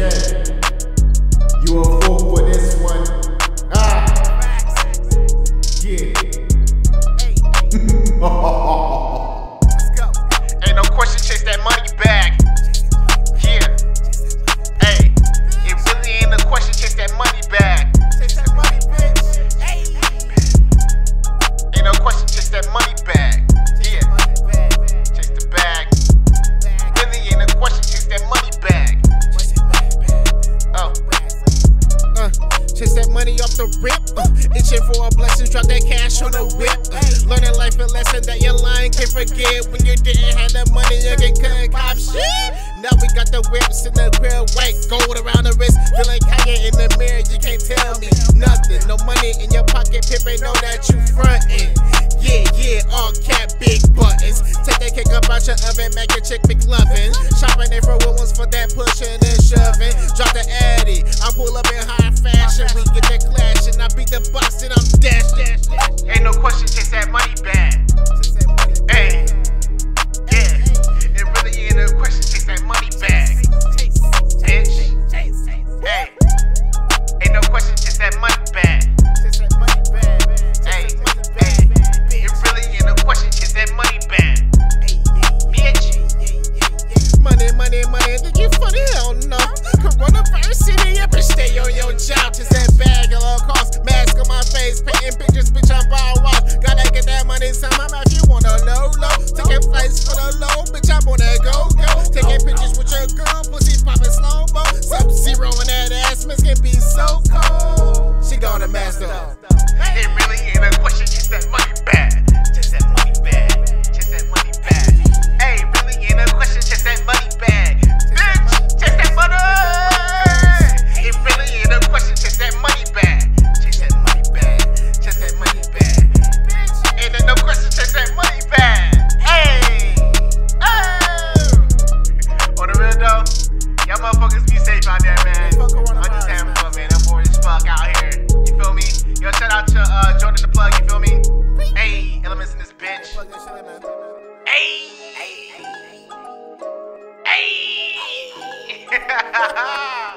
dead. You a fool for this one. Yeah. Let's go. Ain't no question, chase that money back. Yeah. Hey, it really ain't no question, chase that money back. Chase that money, bitch. Hey. Ain't no question, chase that money back. Yeah. Chase the bag. Really ain't no question, chase that money back. Chase that money off the rip, itching for a blessing, drop that cash on the whip. Learning life a lesson that your line can't forget. When you didn't have that money, you can cut cop shit. Now we got the whips in the real white, gold around the wrist. Feel like hanging in the mirror, you can't tell me nothing. No money in your pocket, pimpin', know that you frontin'. Yeah, yeah, all cat, big buttons. Take that cake up out your oven, make your chick McLovin'. Shopping there for wounds for that pushin' and shovin'. Drop the Addy, I pull up in high fashion. We get that clash and I beat the boss and I'm dashed. Ain't no question, chase that money back. Hey, yeah, it really ain't no question, chase that money back. Bitch, hey, ain't no question, chase that money back. Hey, hey, it really ain't no question, chase that money back. Bitch, money, money, money, think you funny? Hell no. Coronavirus city, up and stay on your job. Chase that bag at all costs. Mask on my face, painting pictures, bitch, I'm ball off. Gotta get that money somehow if you wanna low low. Taking flights for the low, bitch, I'm on that go go. Taking pictures with your girl, pussy popping slow mo. Sub-zero in that ass, miss can be so cold. She gonna master. It really ain't a question, chase that money back. Chase that money back. Chase that money back. Hey, really ain't a question, chase that money back. Bitch, chase that money. Ha ha ha!